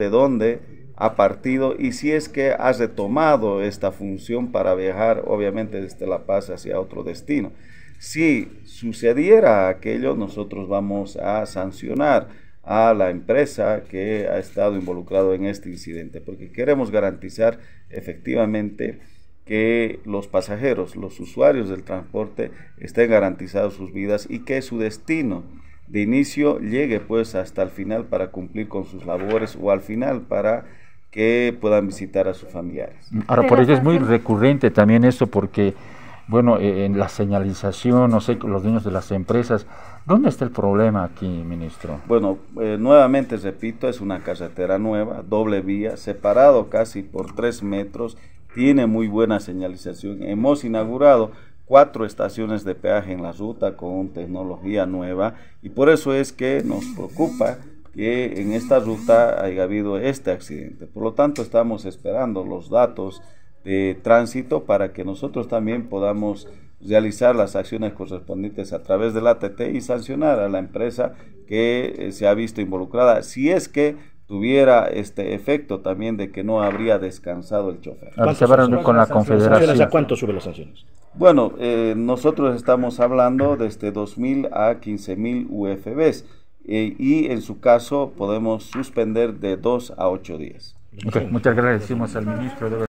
de dónde ha partido y si es que ha retomado esta función para viajar, obviamente, desde La Paz hacia otro destino. Si sucediera aquello, nosotros vamos a sancionar a la empresa que ha estado involucrada en este incidente, porque queremos garantizar efectivamente que los pasajeros, los usuarios del transporte, estén garantizados sus vidas y que su destino de inicio llegue pues hasta el final para cumplir con sus labores o al final para que puedan visitar a sus familiares. Ahora, por ello es muy recurrente también esto, porque bueno, en la señalización, no sé, los dueños de las empresas, ¿dónde está el problema aquí, ministro? Bueno, nuevamente repito, es una carretera nueva, doble vía, separado casi por 3 metros, tiene muy buena señalización. Hemos inaugurado 4 estaciones de peaje en la ruta con tecnología nueva y por eso es que nos preocupa que en esta ruta haya habido este accidente. Por lo tanto, estamos esperando los datos de tránsito para que nosotros también podamos realizar las acciones correspondientes a través del ATT y sancionar a la empresa que se ha visto involucrada, si es que tuviera este efecto también de que no habría descansado el chofer. Con la Confederación, ¿a cuánto suben las sanciones? Bueno, nosotros estamos hablando desde 2.000 a 15.000 UFBs y en su caso podemos suspender de 2 a 8 días. Okay, muchas gracias al ministro.